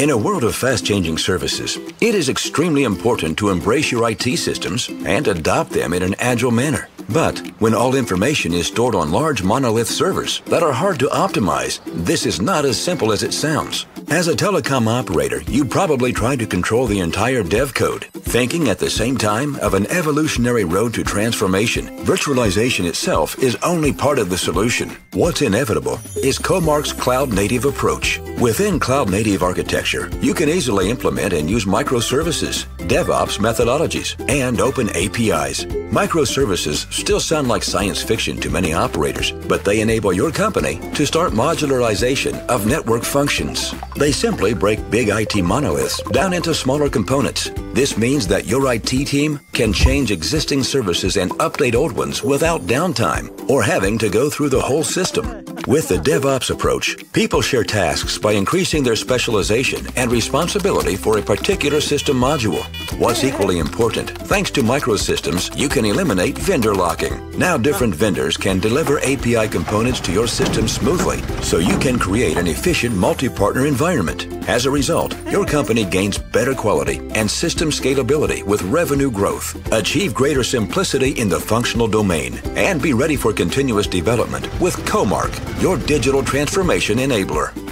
In a world of fast-changing services, it is extremely important to embrace your IT systems and adopt them in an agile manner. But when all information is stored on large monolith servers that are hard to optimize, this is not as simple as it sounds. As a telecom operator, you probably try to control the entire dev code, thinking at the same time of an evolutionary road to transformation. Virtualization itself is only part of the solution. What's inevitable is Comarch's cloud-native approach. Within cloud-native architecture, you can easily implement and use microservices, DevOps methodologies, and open APIs. Microservices still sound like science fiction to many operators, but they enable your company to start modularization of network functions. They simply break big IT monoliths down into smaller components. This means that your IT team can change existing services and update old ones without downtime or having to go through the whole system. With the DevOps approach, people share tasks by increasing their specialization and responsibility for a particular system module. What's equally important, thanks to microsystems, you can eliminate vendor locking. Now different vendors can deliver API components to your system smoothly, so you can create an efficient multi-partner environment. As a result, your company gains better quality and system scalability with revenue growth. Achieve greater simplicity in the functional domain and be ready for continuous development with Comarch, your digital transformation enabler.